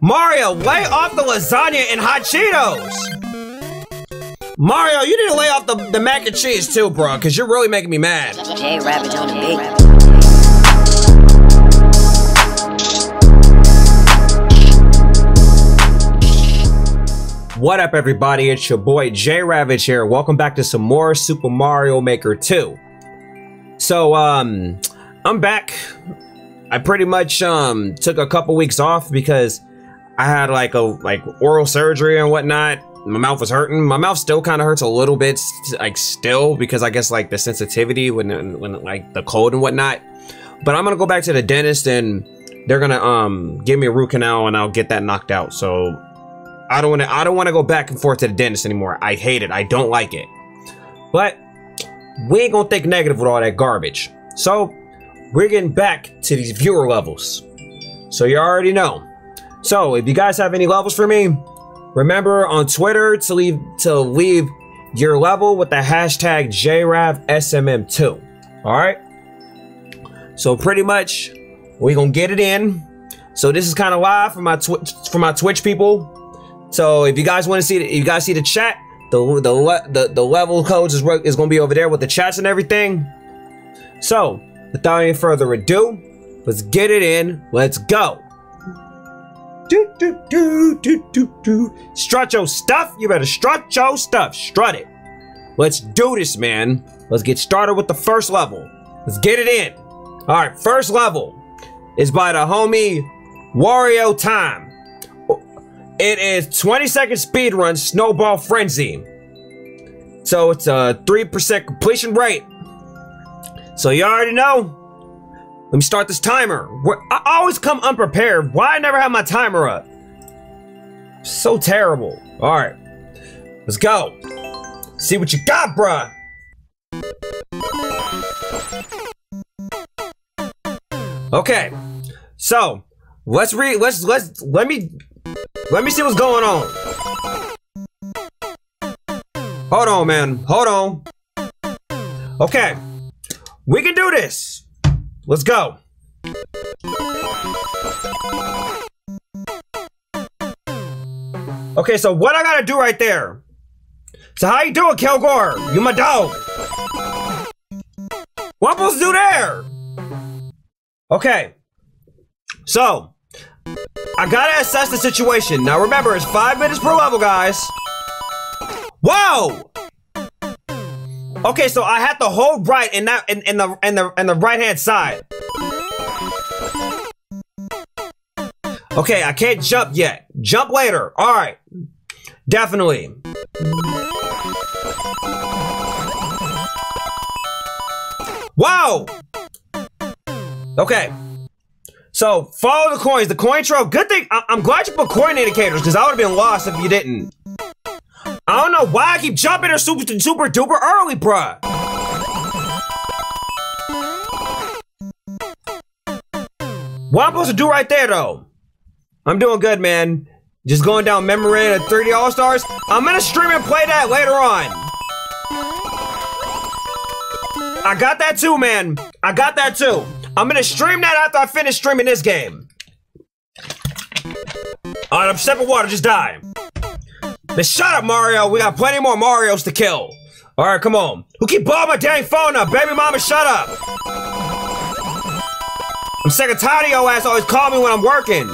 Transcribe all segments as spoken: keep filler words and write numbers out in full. Mario, lay off the lasagna and hot Cheetos! Mario, you need to lay off the, the mac and cheese too, bro, because you're really making me mad. J Ravage on the beat. What up, everybody? It's your boy J Ravage here. Welcome back to some more Super Mario Maker two. So, um, I'm back. I pretty much um took a couple weeks off because I had like a like oral surgery and whatnot. My mouth was hurting. My mouth still kind of hurts a little bit, like still, because I guess like the sensitivity when when like the cold and whatnot. But I'm gonna go back to the dentist and they're gonna um give me a root canal and I'll get that knocked out. So I don't want to. I don't want to go back and forth to the dentist anymore. I hate it. I don't like it. But we ain't gonna think negative with all that garbage. So we're getting back to these viewer levels. So you already know. So if you guys have any levels for me, remember on Twitter to leave to leave your level with the hashtag J Rav S M M two. All right. So pretty much we're gonna get it in. So this is kind of live for my Twitch for my Twitch people. So if you guys want to see, the, you guys see the chat. The the le the, the level codes is is gonna be over there with the chats and everything. So without any further ado, let's get it in. Let's go. Do, do, do, do, do, do. Strut your stuff. You better strut your stuff. Strut it. Let's do this, man. Let's get started with the first level. Let's get it in. All right, first level is by the homie Wario Time. It is twenty second speedrun Snowball Frenzy. So it's a three percent completion rate. So you already know. Let me start this timer. We're, I always come unprepared. Why I never have my timer up? So terrible. All right, let's go. See what you got, bruh. Okay, so let's read. Let's let's let me let me see what's going on. Hold on, man. Hold on. Okay. We can do this. Let's go. Okay, so what I gotta do right there. So how you doing, Kilgore? You my dog. What I'm supposed to do there? Okay. So, I gotta assess the situation. Now remember, it's five minutes per level, guys. Whoa! Okay, so I had to hold right and not in, in the in the in the right hand side. Okay, I can't jump yet. Jump later. All right, definitely. Wow. Okay, so follow the coins. The coin trail. Good thing. I I'm glad you put coin indicators because I would have been lost if you didn't. I don't know why I keep jumping her super, super duper early, bruh. What I'm supposed to do right there, though? I'm doing good, man. Just going down memory lane of three D All-Stars. I'm gonna stream and play that later on. I got that too, man. I got that too. I'm gonna stream that after I finish streaming this game. All right, I'm stepping water, just die. Then shut up, Mario. We got plenty more Marios to kill. All right, come on. Who keep blowing my dang phone up? Baby mama, shut up. I'm sick and tired of your ass always calling me when I'm working.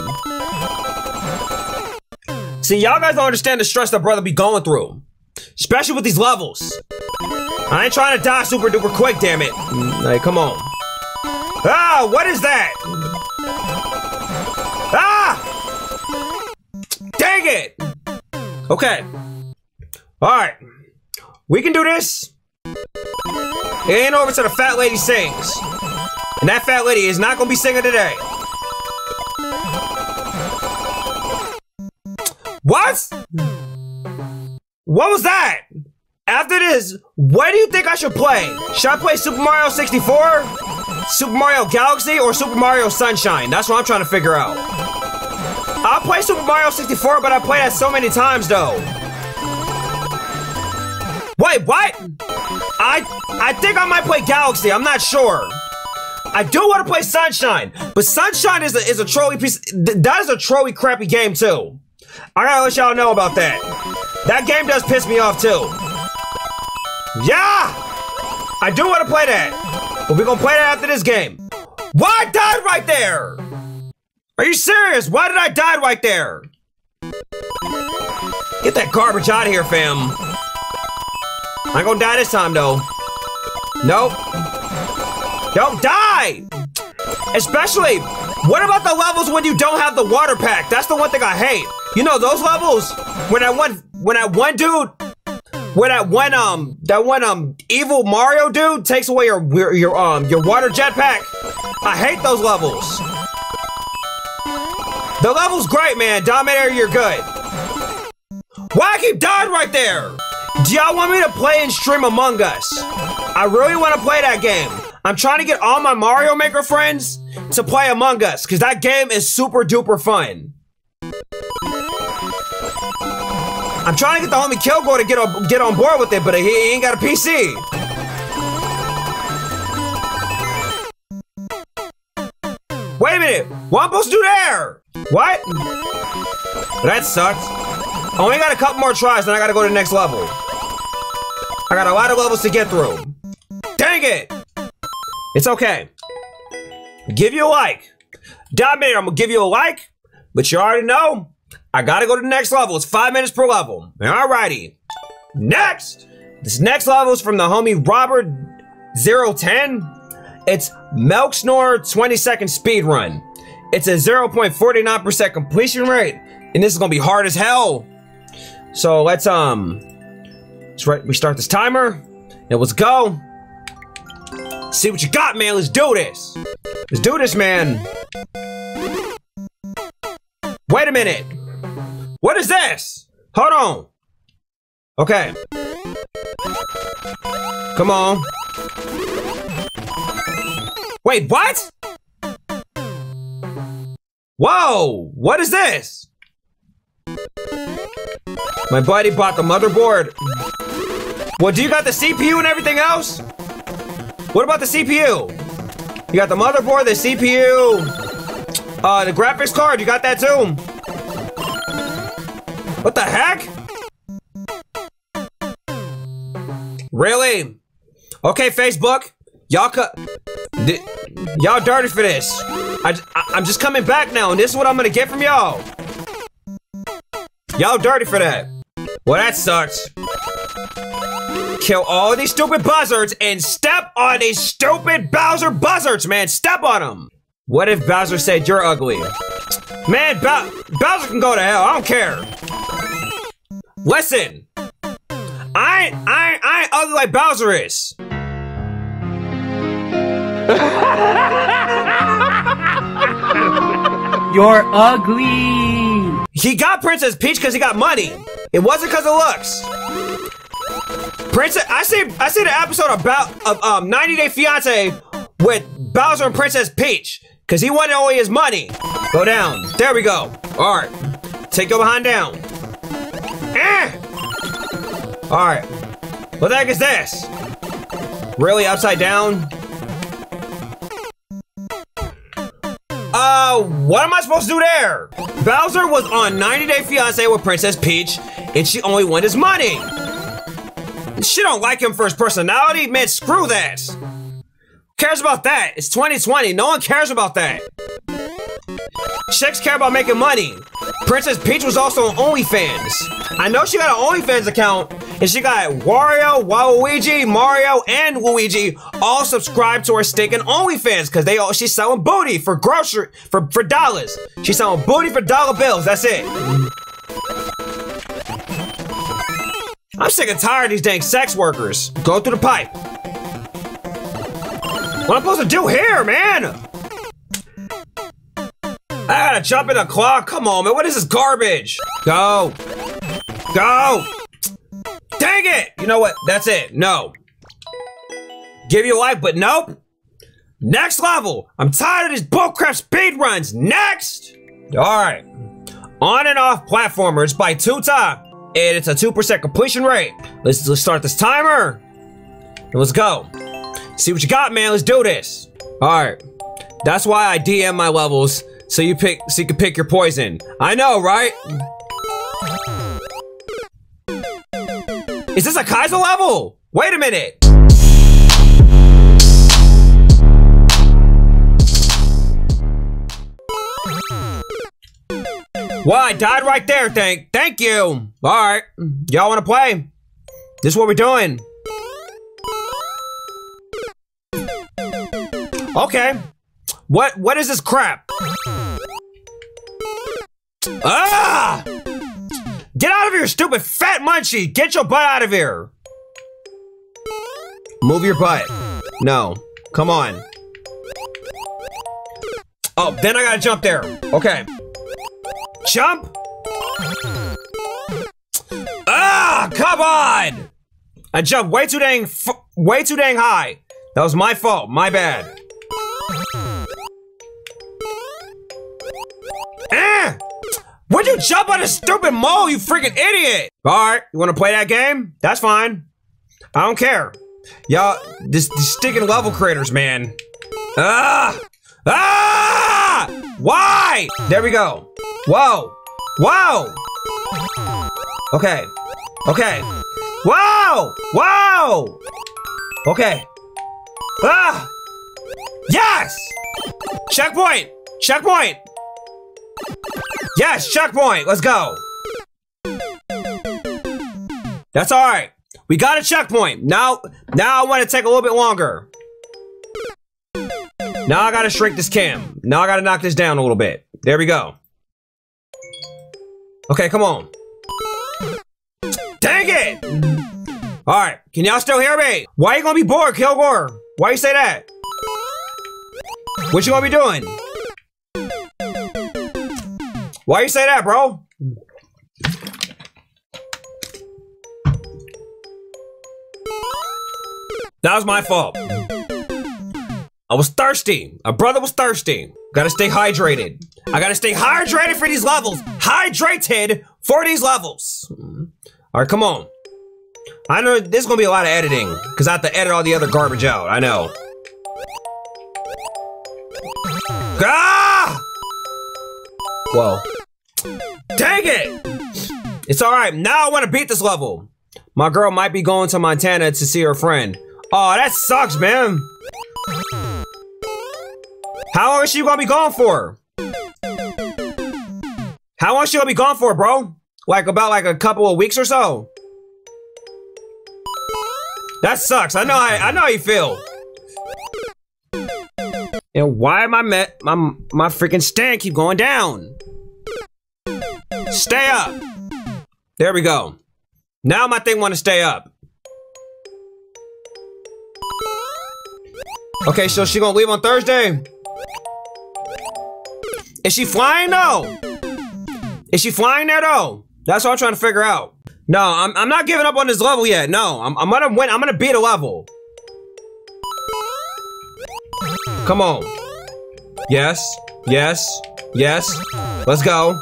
See, y'all guys don't understand the stress that brother be going through. Especially with these levels. I ain't trying to die super duper quick, damn it. Like, come on. Ah, what is that? Ah! Dang it! Okay. All right. We can do this. It ain't over till the fat lady sings. And that fat lady is not going to be singing today. What? What was that? After this, what do you think I should play? Should I play Super Mario sixty-four? Super Mario Galaxy or Super Mario Sunshine? That's what I'm trying to figure out. I play Super Mario sixty-four, but I play that so many times though. Wait, what? I I think I might play Galaxy. I'm not sure. I do want to play Sunshine, but Sunshine is a, is a trolley piece. That is a trolley crappy game too. I gotta let y'all know about that. That game does piss me off too. Yeah, I do want to play that, but we're gonna play that after this game. Why I died right there? Are you serious? Why did I die right there? Get that garbage out of here, fam. I ain't gonna die this time though. Nope. Don't die! Especially, what about the levels when you don't have the water pack? That's the one thing I hate. You know, those levels, when that one, when that one dude, when that one, um, that one, um, evil Mario dude takes away your, your, your um, your water jetpack. I hate those levels. The level's great, man. Dominator, you're good. Why I keep dying right there? Do y'all want me to play and stream Among Us? I really want to play that game. I'm trying to get all my Mario Maker friends to play Among Us, because that game is super duper fun. I'm trying to get the homie Kilgore to get on, get on board with it, but he ain't got a P C. Wait a minute, what am I supposed to do there? What? That sucks. I only got a couple more tries, then I gotta go to the next level. I got a lot of levels to get through. Dang it! It's okay. Give you a like. Dominator, I'm gonna give you a like, but you already know, I gotta go to the next level. It's five minutes per level. Alrighty. Next! This next level is from the homie Robert zero ten. It's Milksnore twenty second speedrun. It's a zero point four nine percent completion rate, and this is gonna be hard as hell. So let's, um, let's right, we start this timer, and let's go. See what you got, man. Let's do this. Let's do this, man. Wait a minute. What is this? Hold on. Okay. Come on. Wait, what? Whoa, what is this? My buddy bought the motherboard. Well, do you got the C P U and everything else? What about the C P U? You got the motherboard, the C P U, uh, the graphics card, you got that too? What the heck? Really? Okay, Facebook, y'all y'all dirty for this. I, I, I'm just coming back now, and this is what I'm gonna get from y'all. Y'all dirty for that. Well, that sucks. Kill all these stupid buzzards and step on these stupid Bowser buzzards, man. Step on them. What if Bowser said you're ugly? Man, Bo- Bowser can go to hell. I don't care. Listen, I ain't, I ain't, I ain't ugly like Bowser is. You're ugly. He got Princess Peach because he got money. It wasn't because of looks. Princess, I see, I see the episode about of um, ninety day fiance with Bowser and Princess Peach, cause he wanted only his money. Go down. There we go. All right, take your behind down. Eh. All right. What the heck is this? Really upside down? Uh, what am I supposed to do there? Bowser was on ninety day fiance with Princess Peach, and she only wanted his money. She don't like him for his personality? Man, screw that. Who cares about that? It's twenty twenty. No one cares about that. Chicks care about making money. Princess Peach was also on OnlyFans. I know she got an OnlyFans account, and she got Wario, Waluigi, Mario, and Luigi all subscribed to her stinking OnlyFans because they all she's selling booty for grocery for, for dollars. She's selling booty for dollar bills. That's it. I'm sick and tired of these dang sex workers. Go through the pipe. What am I supposed to do here, man? I gotta jump in the clock. Come on, man. What is this garbage? Go. Go. Dang it. You know what? That's it. No. Give you a like, but nope. Next level. I'm tired of these bullcrap speed runs. Next. All right. On and off platformers by two times. And it's a two percent completion rate. Let's, let's start this timer. And let's go. See what you got, man. Let's do this. Alright. That's why I D M my levels, so you pick so you can pick your poison. I know, right? Is this a Kaizo level? Wait a minute! Well, I died right there, thank- thank you! Alright, y'all wanna play? This is what we're doing. Okay. What- what is this crap? Ah! Get out of here, stupid fat munchie! Get your butt out of here! Move your butt. No. Come on. Oh, then I gotta jump there. Okay. Jump! Ah, come on! I jumped way too dang f way too dang high. That was my fault, my bad. Eh! Why'd you jump on a stupid mole, you freaking idiot? Alright, you wanna play that game? That's fine. I don't care. Y'all, this, this sticking level creators, man. Ah! Ah! Why? There we go. Whoa! Whoa! Okay. Okay. Whoa! Whoa! Okay. Ah! Yes! Checkpoint! Checkpoint! Yes, checkpoint! Let's go! That's alright. We got a checkpoint. Now, now I want to take a little bit longer. Now I gotta shrink this cam. Now I gotta knock this down a little bit. There we go. Okay, come on. Dang it! Alright, can y'all still hear me? Why are you gonna be bored, Kilgore? Why you say that? What you gonna be doing? Why you say that, bro? That was my fault. I was thirsty. My brother was thirsty. Gotta stay hydrated. I gotta stay hydrated for these levels. Hydrated for these levels. All right, come on. I know there's gonna be a lot of editing because I have to edit all the other garbage out. I know. Ah! Whoa. Dang it! It's all right. Now I want to beat this level. My girl might be going to Montana to see her friend. Oh, that sucks, man. How long is she gonna be gone for? How long is she gonna be gone for, bro? Like, about like a couple of weeks or so? That sucks. I know I, I know how you feel. And why my met my my freaking stand keep going down? Stay up. There we go. Now my thing wanna stay up. Okay, so she gonna leave on Thursday? Is she flying though? Is she flying there though? That's what I'm trying to figure out. No, I'm, I'm not giving up on this level yet. No, I'm, I'm gonna win. I'm gonna beat a level. Come on. Yes, yes, yes. Let's go.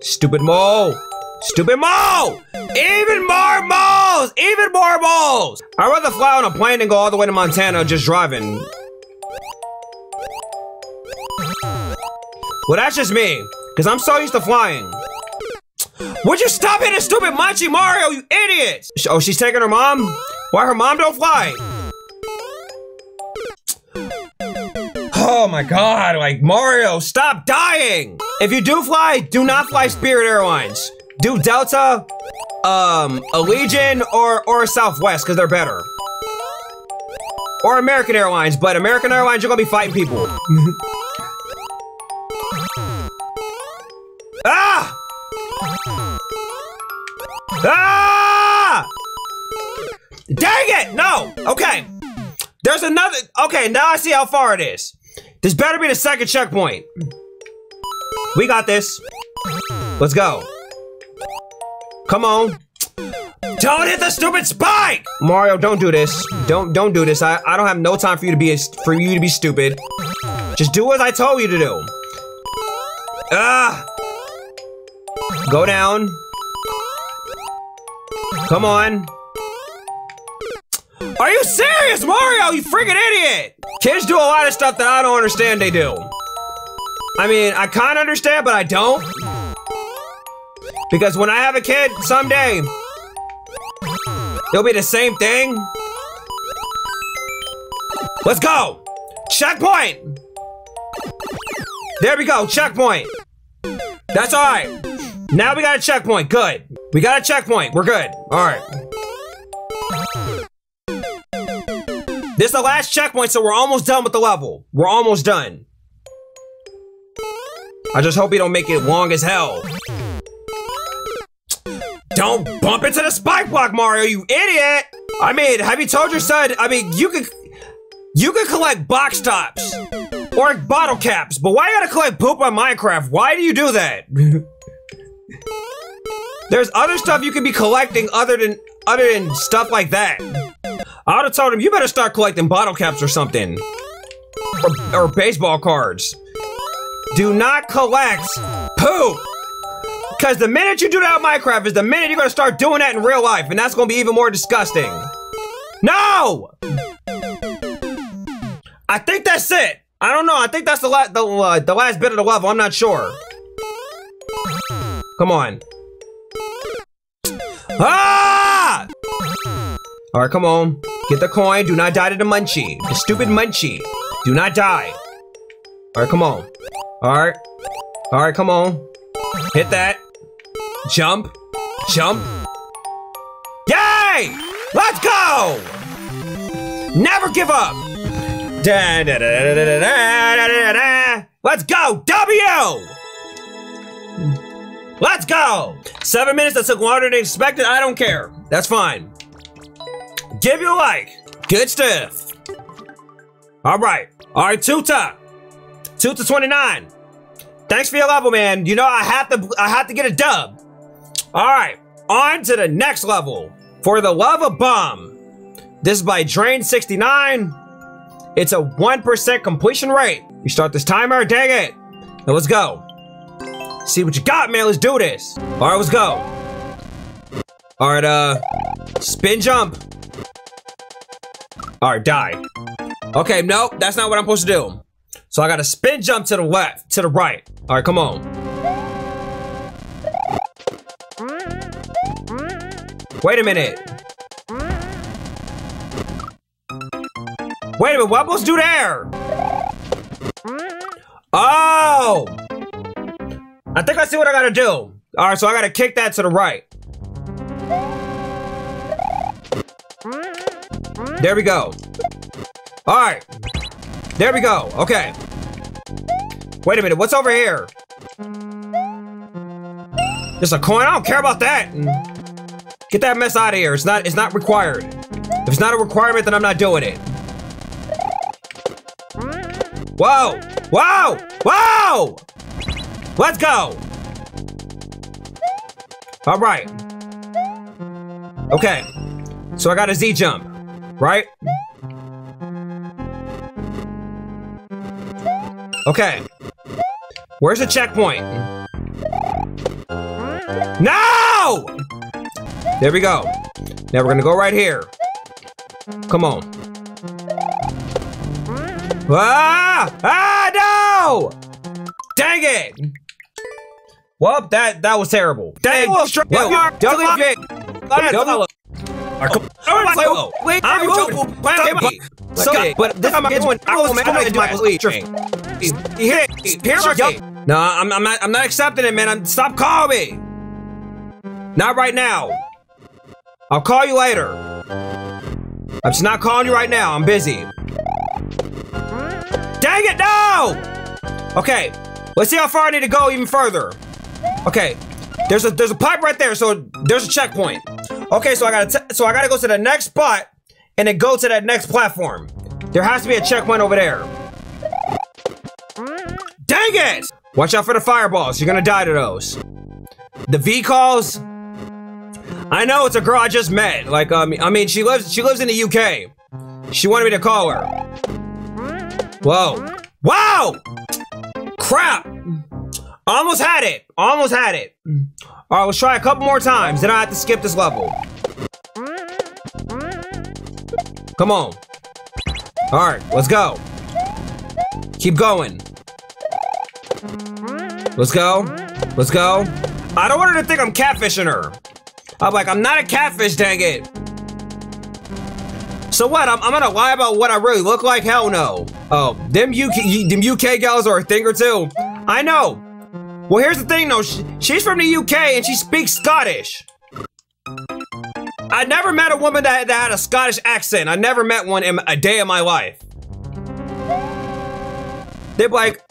Stupid mole. Stupid mole! Even more moles! Even more moles! I'd rather fly on a plane than go all the way to Montana just driving. Well, that's just me, because I'm so used to flying. Would you stop hitting stupid Munchie Mario, you idiots? Oh, she's taking her mom? Why her mom don't fly? Oh my god, like, Mario, stop dying! If you do fly, do not fly Spirit Airlines. Do Delta, um, Allegiant, or, or Southwest, because they're better. Or American Airlines, but American Airlines, you're gonna be fighting people. Ah! Ah! Dang it! No! Okay. There's another. Okay, now I see how far it is. This better be the second checkpoint. We got this. Let's go. Come on. Don't hit the stupid spike! Mario, don't do this. Don't don't do this. I, I don't have no time for you to be for you to be stupid. Just do what I told you to do. Ah! Go down. Come on. Are you serious, Mario? You freaking idiot! Kids do a lot of stuff that I don't understand they do. I mean, I kinda understand, but I don't. Because when I have a kid, someday, it'll be the same thing. Let's go! Checkpoint! There we go, checkpoint. That's all right. Now we got a checkpoint, good. We got a checkpoint, we're good, all right. This is the last checkpoint, so we're almost done with the level. We're almost done. I just hope he don't make it long as hell. Don't bump into the spike block, Mario, you idiot! I mean, have you told your son, I mean, you can, you can collect box tops or bottle caps, but why you gotta collect poop on Minecraft? Why do you do that? There's other stuff you can be collecting other than, other than stuff like that. I would've told him, you better start collecting bottle caps or something. Or, or baseball cards. Do not collect poop. Because the minute you do that in Minecraft is the minute you're gonna start doing that in real life, and that's gonna be even more disgusting. No! I think that's it. I don't know, I think that's the, la the, uh, the last bit of the level, I'm not sure. Come on. Ah! All right, come on. Get the coin, do not die to the munchie. The stupid munchie, do not die. All right, come on. All right, all right, come on. Hit that. Jump, jump. Yay! Let's go! Never give up. Da, da, da, da, da, da, da, da. Let's go, W! Let's go! Seven minutes, that took longer than expected, I don't care. That's fine. Give you a like. Good stuff. All right. All right, Tuta. Tuta twenty-nine. Thanks for your level, man. You know, I have to I have to get a dub. All right, on to the next level. For the Love of Bomb. This is by Drain sixty-nine. It's a one percent completion rate. You start this timer, dang it. Now let's go. See what you got, man, let's do this. All right, let's go. All right, uh, spin jump. All right, die. Okay, nope, that's not what I'm supposed to do. So I gotta spin jump to the left, to the right. All right, come on. Wait a minute. Wait a minute, what am I supposed to do there? Oh! I think I see what I gotta do. All right, so I gotta kick that to the right. There we go. All right, there we go, okay. Wait a minute, what's over here? There's a coin, I don't care about that. Get that mess out of here, it's not, it's not required. If it's not a requirement, then I'm not doing it. Whoa, whoa, whoa! Let's go! All right. Okay, so I got a Z jump, right? Okay, where's the checkpoint? No! There we go. Now we're gonna go right here. Come on. Ah! Ah, no! Dang it! Well, that that was terrible. Dang! Well, no, I'm I'm not I'm not accepting it, man. I'm, stop calling me. Not right now. I'll call you later. I'm just not calling you right now. I'm busy. Dang it! No. Okay. Let's see how far I need to go even further. Okay, there's a there's a pipe right there, so there's a checkpoint. Okay, so I gotta t so I gotta go to the next spot and then go to that next platform. There has to be a checkpoint over there. Dang it! Watch out for the fireballs. You're gonna die to those. The V calls. I know it's a girl I just met. Like um, I mean, she lives she lives in the U K. She wanted me to call her. Whoa! Wow! Crap! Almost had it, almost had it. All right, let's try a couple more times, then I have to skip this level. Come on. All right, let's go. Keep going. Let's go. Let's go. I don't want her to think I'm catfishing her. I'm like, I'm not a catfish, dang it. So what? I'm, I'm gonna lie about what I really look like? Hell no. Oh, them U K, them U K gals are a thing or two. I know. Well, here's the thing though. She, she's from the U K and she speaks Scottish. I never met a woman that, that had a Scottish accent. I never met one in a day of my life. They're like,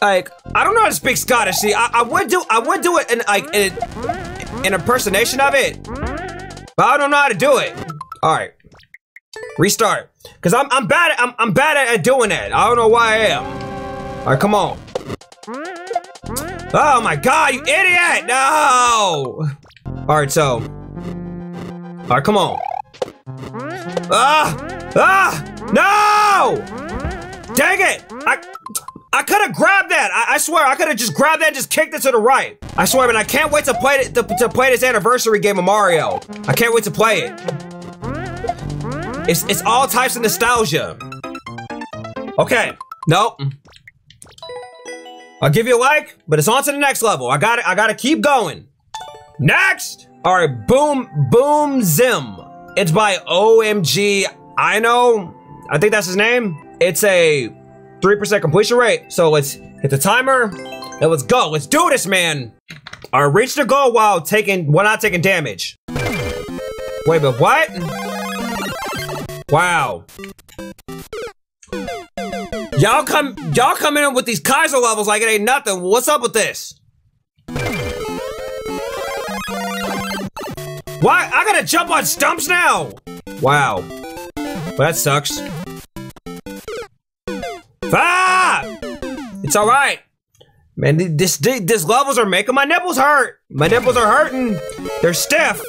like I don't know how to speak Scottish. See, I, I would do, I would do it in like in, in impersonation of it, but I don't know how to do it. All right, restart, cause I'm I'm bad at I'm I'm bad at, at doing that. I don't know why I am. All right, come on. Oh my God, you idiot! No. All right, so. All right, come on. Ah! Ah! No! Dang it! I I could have grabbed that. I, I swear, I could have just grabbed that and just kicked it to the right. I swear, man, I can't wait to play, to, to play this anniversary game of Mario. I can't wait to play it. It's, it's all types of nostalgia. Okay, nope. I'll give you a like, but it's on to the next level. I gotta, I gotta keep going. Next! All right, Boom Boom Zim. It's by O M G. I know. I think that's his name. It's a three percent completion rate. So let's hit the timer and let's go. Let's do this, man. All right, reach the goal while taking, while not taking damage. Wait, but what? Wow. Y'all come, y'all coming in with these Kaizo levels like it ain't nothing. What's up with this? Why? I gotta jump on stumps now! Wow. That sucks. Ah! It's alright. Man, this, these levels are making my nipples hurt. My nipples are hurting. They're stiff.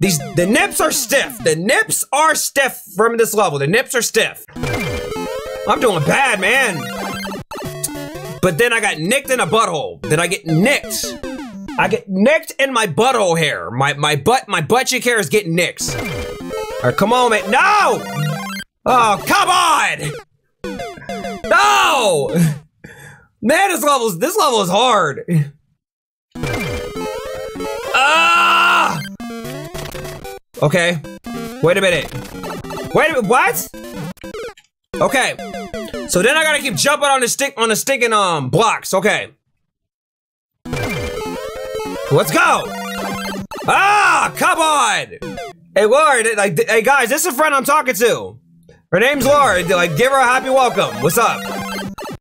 These, the nips are stiff. The nips are stiff from this level. The nips are stiff. I'm doing bad, man. But then I got nicked in a butthole. Then I get nicked. I get nicked in my butthole hair. My my butt my butt cheek hair is getting nicked. Alright, come on, man. No! Oh, come on! No! Man, this level's this level is hard. Ah! Okay. Wait a minute. Wait a minute. What? Okay. So then I gotta keep jumping on the stick on the stinking um blocks. Okay. Let's go! Ah, come on! Hey, Lauren, like, hey guys, this is a friend I'm talking to. Her name's Lauren. Like, give her a happy welcome. What's up,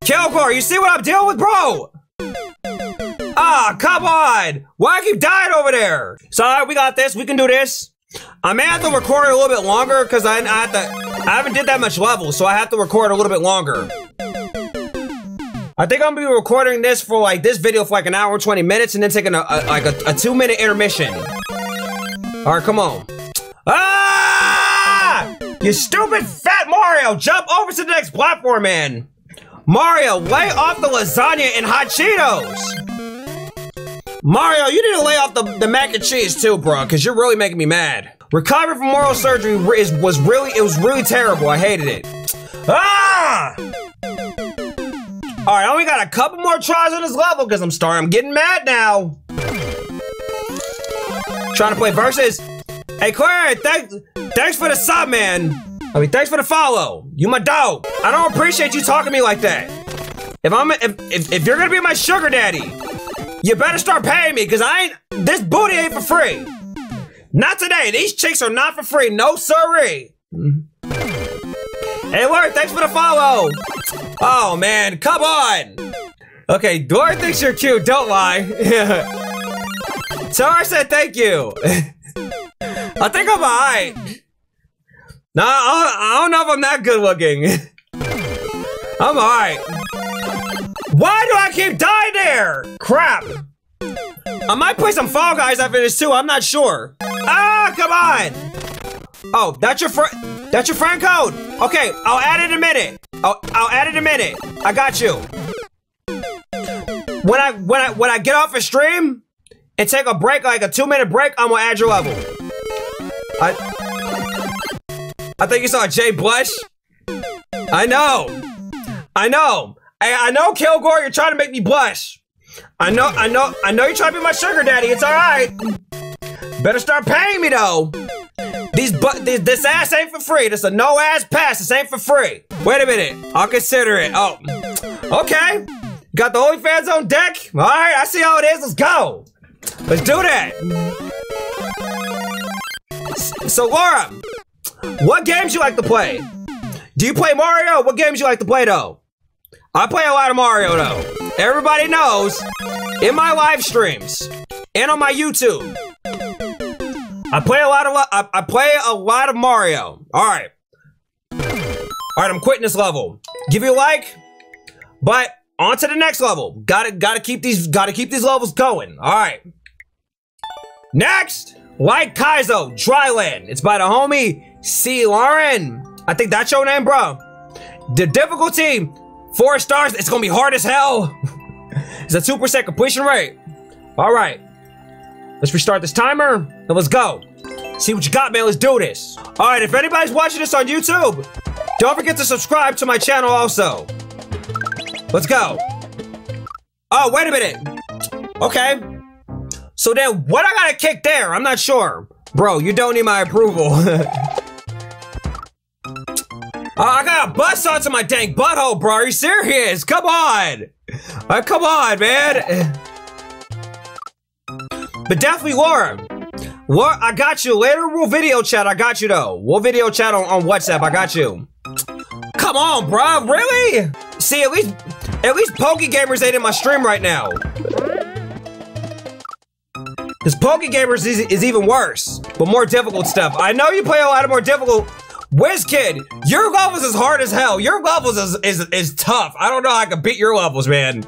Kilgore? You see what I'm dealing with, bro? Ah, come on! Why keep dying over there? So all right, we got this. We can do this. I may have to record a little bit longer because I, I have to. I haven't did that much level, so I have to record a little bit longer. I think I'm gonna be recording this for like this video for like an hour and twenty minutes, and then taking a, a like a, a two minute intermission. All right, come on! Ah! You stupid fat Mario! Jump over to the next platform, man! Mario, lay off the lasagna and hot Cheetos! Mario, you need to lay off the, the mac and cheese too, bro, because you're really making me mad. Recovery from oral surgery is, was really it was really terrible. I hated it. Ah! All right, I only got a couple more tries on this level because I'm starting. I'm getting mad now. Trying to play versus. Hey, Claire, thanks, thanks for the sub, man. I mean, thanks for the follow. You my dog. I don't appreciate you talking to me like that. If I'm, if if, if you're gonna be my sugar daddy, you better start paying me because I ain't. This booty ain't for free. Not today. These chicks are not for free. No siree. Hey, Lauren, thanks for the follow. Oh, man, come on. Okay, Lauren thinks you're cute, don't lie. Tara said thank you. I think I'm all right. No, I don't know if I'm that good looking. I'm all right. Why do I keep dying there? Crap. I might play some Fall Guys after this too, I'm not sure. Ah, come on. Oh, that's your friend. That's your friend code. Okay, I'll add it in a minute. I'll, I'll add it in a minute. I got you. When I when I when I get off a stream and take a break, like a two minute break, I'm gonna add your level. I I think you saw Jay blush. I know. I know. I, I know, Kilgore, you're trying to make me blush. I know, I know, I know you're trying to be my sugar daddy. It's all right. Better start paying me, though. These but this, this ass ain't for free. This a no-ass pass. This ain't for free. Wait a minute. I'll consider it. Oh, okay. Got the OnlyFans on deck. All right, I see how it is. Let's go. Let's do that. So, Laura, what games you like to play? Do you play Mario? What games you like to play, though? I play a lot of Mario, though. Everybody knows, in my live streams and on my YouTube, I play a lot of I, I play a lot of Mario. All right, all right. I'm quitting this level. Give you a like, but on to the next level. Gotta gotta keep these gotta keep these levels going. All right. Next, like Kaizo Try Land. It's by the homie C Lauren. I think that's your name, bro. The difficulty four stars. It's gonna be hard as hell. It's a two percent completion rate. All right. Let's restart this timer, and let's go. See what you got, man. Let's do this. All right, if anybody's watching this on YouTube, don't forget to subscribe to my channel also. Let's go. Oh, wait a minute. Okay. So then, what I gotta kick there? I'm not sure. Bro, you don't need my approval. uh, I gotta bust onto my dang butthole, bro. Are you serious? Come on. Uh, come on, man. But definitely, Laura. Laura, I got you. Later, we'll video chat. I got you, though. We'll video chat on, on WhatsApp. I got you. Come on, bro. Really? See, at least, at least PokéGamers ain't in my stream right now. Because PokéGamers is, is even worse, but more difficult stuff. I know you play a lot of more difficult. WizKid, your levels is hard as hell. Your levels is, is, is tough. I don't know how I can beat your levels, man.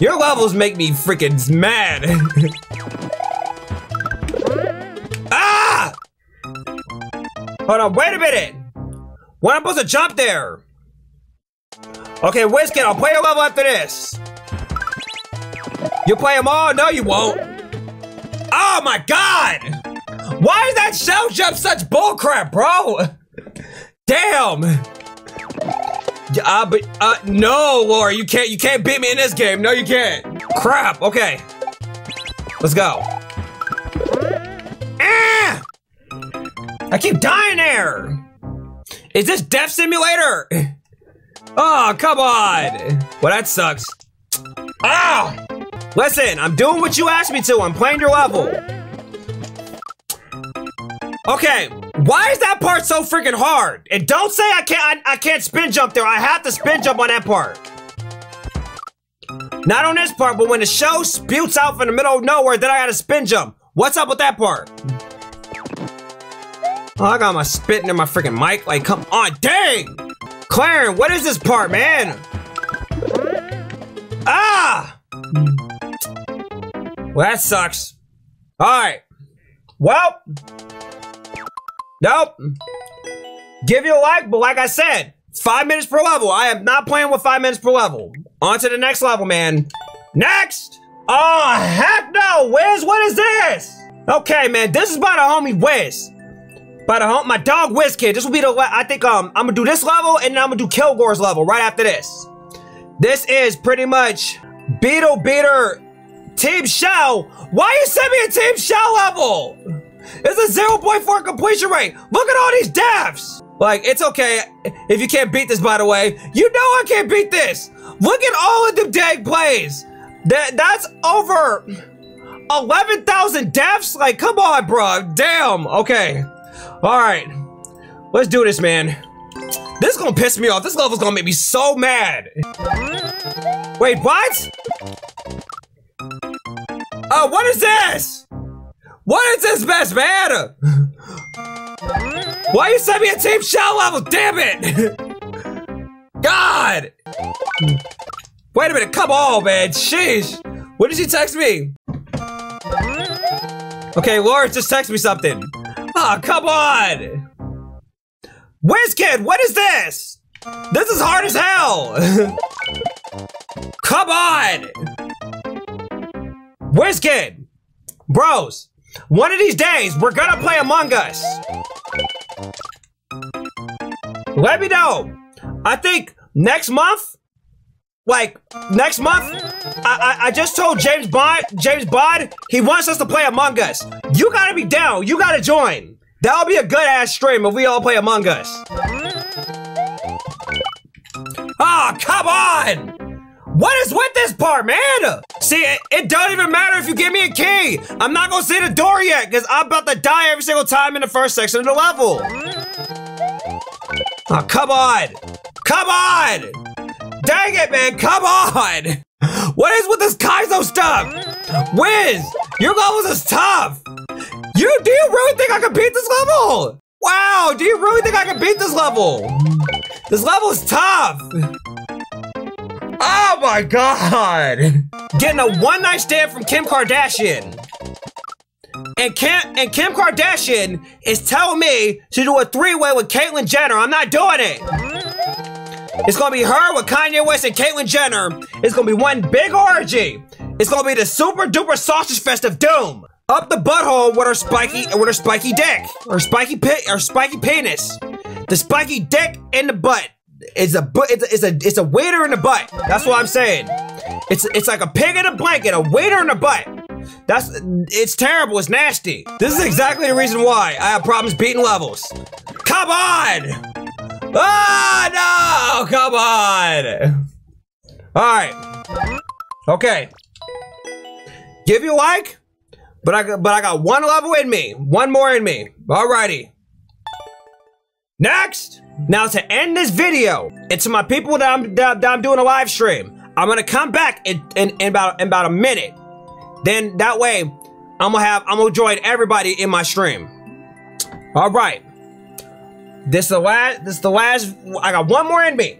Your levels make me freaking mad. Ah! Hold on, wait a minute. When am I supposed to jump there? Okay, WizKid, I'll play a level after this. You'll play them all? No, you won't. Oh my God! Why is that shell jump such bullcrap, bro? Damn. Uh, but, uh, no, Laura, you can't, you can't beat me in this game. No, you can't. Crap, okay. Let's go. Ah! I keep dying there. Is this Death Simulator? Oh, come on. Well, that sucks. Ah! Listen, I'm doing what you asked me to. I'm playing your level. Okay. Why is that part so freaking hard? And don't say I can't I, I can't spin jump there. I have to spin jump on that part. Not on this part, but when the show spews out from the middle of nowhere, then I gotta spin jump. What's up with that part? Oh, I got my spitting in my freaking mic. Like, come on, dang! Claren, what is this part, man? Ah! Well, that sucks. Alright. Well. Nope. Give you a like, but like I said, five minutes per level. I am not playing with five minutes per level. On to the next level, man. Next! Oh, heck no, Wiz, what is this? Okay, man, this is by the homie Wiz. By the home, my dog WizKid. This will be the, I think um, I'm gonna do this level and then I'm gonna do Kilgore's level right after this. This is pretty much Beetle Beater Team Shell. Why you send me a Team Shell level? It's a zero point four completion rate. Look at all these deaths. Like, it's okay if you can't beat this, by the way. You know I can't beat this. Look at all of them dang plays. That, that's over eleven thousand deaths. Like, come on, bro. Damn. Okay. All right. Let's do this, man. This is going to piss me off. This level's going to make me so mad. Wait, what? Oh, uh, what is this? What is this best man? Why you sent me a Team Shell level? Damn it! God! Wait a minute, come on, man. Sheesh. What did she text me? Okay, Lawrence just text me something. Oh, come on! WizKid, what is this? This is hard as hell! Come on! WizKid! Bros! One of these days, we're gonna play Among Us. Let me know. I think next month, like next month, I, I I just told James Bond James Bond he wants us to play Among Us. You gotta be down. You gotta join. That'll be a good ass stream if we all play Among Us. Ah, oh, come on! What is with this part, man? See, it, it don't even matter if you give me a key. I'm not gonna see the door yet because I'm about to die every single time in the first section of the level. Ah, oh, come on! Come on! Dang it, man, come on! What is with this Kaizo stuff? Wiz, your levels is tough! You, do you really think I can beat this level? Wow, do you really think I can beat this level? This level is tough! Oh my god! Getting a one-night stand from Kim Kardashian. And Kim, and Kim Kardashian is telling me to do a three-way with Caitlyn Jenner. I'm not doing it! It's gonna be her with Kanye West and Caitlyn Jenner. It's gonna be one big orgy. It's gonna be the super duper sausage fest of doom. Up the butthole with her spiky, with her spiky dick, or spiky pit, or spiky penis. The spiky dick in the butt is a, it's a, it's a, it's a waiter in the butt. That's what I'm saying. It's, it's like a pig in a blanket, a waiter in the butt. That's, it's terrible. It's nasty. This is exactly the reason why I have problems beating levels. Come on. Oh, no! Come on! Alright. Okay. Give you a like, but I, but I got one level in me. One more in me. Alrighty. Next! Now to end this video, and to my people that I'm, that, that I'm doing a live stream, I'm gonna come back in, in, in, about, in about a minute. Then that way, I'm gonna have, I'm gonna join everybody in my stream. Alright. This is the last, this is the last, I got one more in me.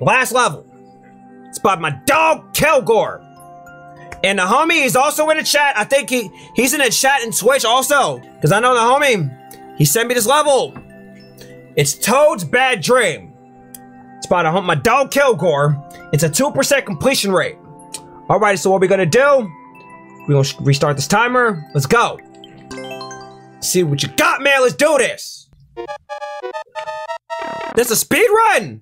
Last level. It's by my dog, Kilgore. And the homie, he's also in the chat. I think he, he's in the chat and Twitch also. Cause I know the homie, he sent me this level. It's Toad's Bad Dream. It's by the, my dog, Kilgore. It's a two percent completion rate. Alrighty, so what we're gonna do, we're gonna restart this timer. Let's go. See what you got, man, let's do this. That's a speed run.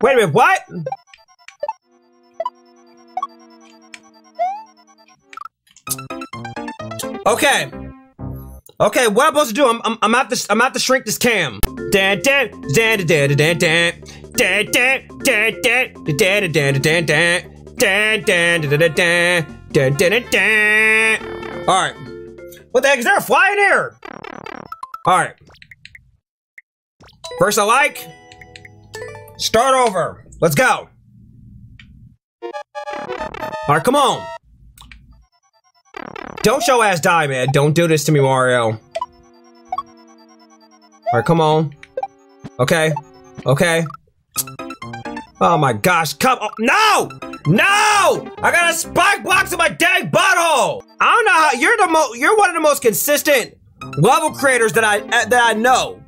Wait a minute, what? Okay, okay. What I'm supposed to do? I'm, I'm, I'm out to, I'm out to shrink this cam. Dan, dan, dan, dan, dan, dan, dan, dan, dan, dan, dan, dan, dan, dan, dan, dan, dan. All right. What the heck is there? A fly in here. All right. First I like, start over. Let's go. All right, come on. Don't show ass die, man. Don't do this to me, Mario. All right, come on. Okay, okay. Oh my gosh, come on. No, no! I got a spike block to my dang butthole. I don't know how, you're the mo- you're one of the most consistent level creators that I, that I know.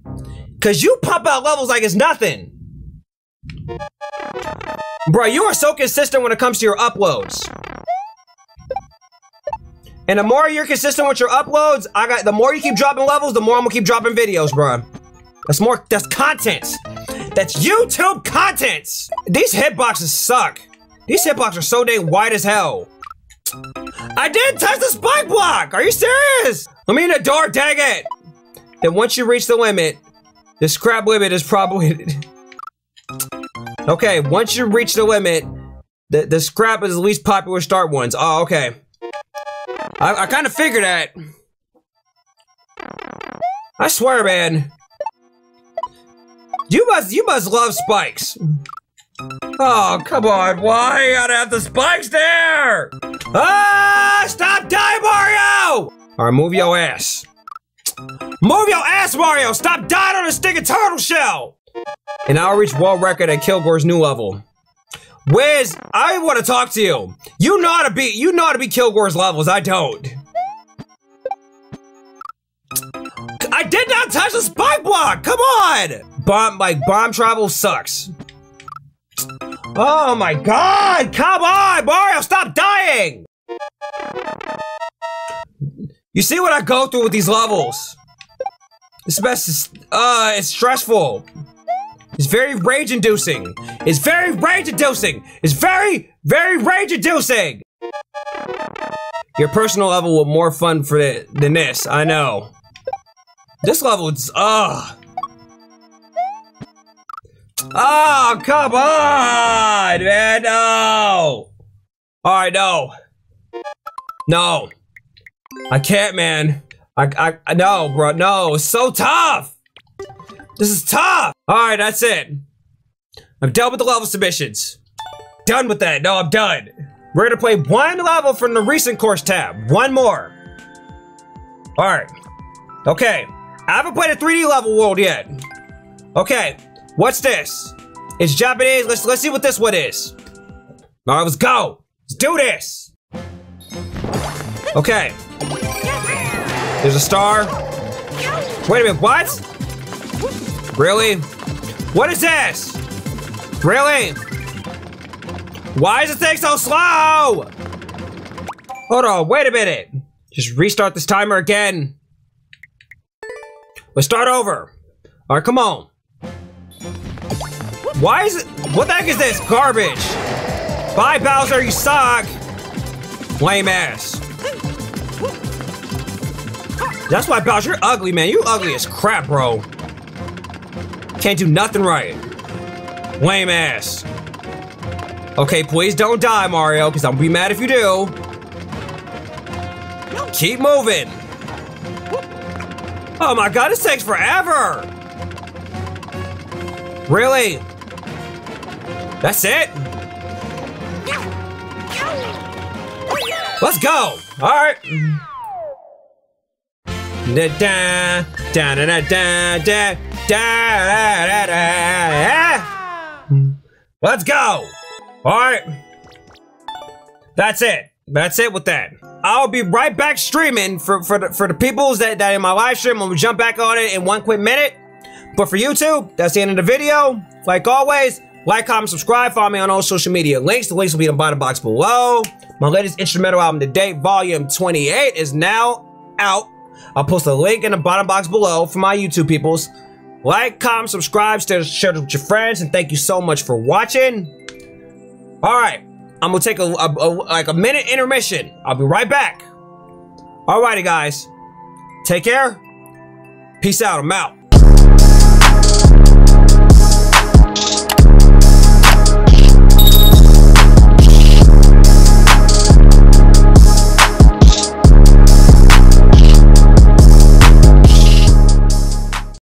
Cause you pump out levels like it's nothing. Bro, you are so consistent when it comes to your uploads. And the more you're consistent with your uploads, I got the more you keep dropping levels, the more I'm gonna keep dropping videos, bro. That's more, that's content. That's YouTube content. These hitboxes suck. These hitboxes are so dang wide as hell. I didn't touch the spike block! Are you serious? Let me in the door, dang it! Then once you reach the limit, the scrap limit is probably... okay, once you reach the limit, the, the scrap is the least popular start ones. Oh, okay. I, I kind of figured that. I swear, man. You must, you must love spikes. Oh, come on. Why you gotta have the spikes there? Ah, stop dying, Mario! All right, move your ass. Move your ass, Mario! Stop dying on a stinking turtle shell! And I'll reach world record at Kilgore's new level. Wiz, I want to talk to you. You know how to beat, you know how to beat Kilgore's levels. I don't. I did not touch the spike block. Come on! Bomb, like bomb travel sucks. Oh my god! Come on, Mario! Stop dying! You see what I go through with these levels? This mess is, uh, it's stressful. It's very rage-inducing. It's very rage-inducing. It's very, very rage-inducing. Your personal level was more fun for the, than this, I know. This level is, ugh. Oh, come on, man, no. All right, no. No. I can't, man. I, I, no, bro, no, it's so tough. This is tough. All right, that's it. I'm done with the level submissions. Done with that, no, I'm done. We're gonna play one level from the recent course tab, one more. All right, okay. I haven't played a three D level world yet. Okay, what's this? It's Japanese, let's, let's see what this one is. All right, let's go, let's do this. Okay. There's a star. Wait a minute, what? Really? What is this? Really? Why is this thing so slow? Hold on, wait a minute. Just restart this timer again. Let's start over. All right, come on. Why is it, what the heck is this? Garbage. Bye, Bowser, you suck. Lame ass. That's why, Bowser, you're ugly, man. You ugly as crap, bro. Can't do nothing right. Lame ass. Okay, please don't die, Mario, because I'm gonna be mad if you do. Keep moving. Oh my god, this takes forever. Really? That's it? Let's go. All right. Da da da da da da da da da. Let's go. All right. That's it. That's it with that. I'll be right back streaming for for the, for the peoples that that in my live stream. When we jump back on it in one quick minute. But for YouTube, that's the end of the video. Like always, like, comment, subscribe, follow me on all social media links. The links will be in the bottom box below. My latest instrumental album today, Volume twenty-eight, is now out. I'll post a link in the bottom box below for my YouTube peoples. Like, comment, subscribe, share it with your friends, and thank you so much for watching. All right, I'm gonna take a, a, a like a minute intermission. I'll be right back. All righty, guys, take care. Peace out. I'm out.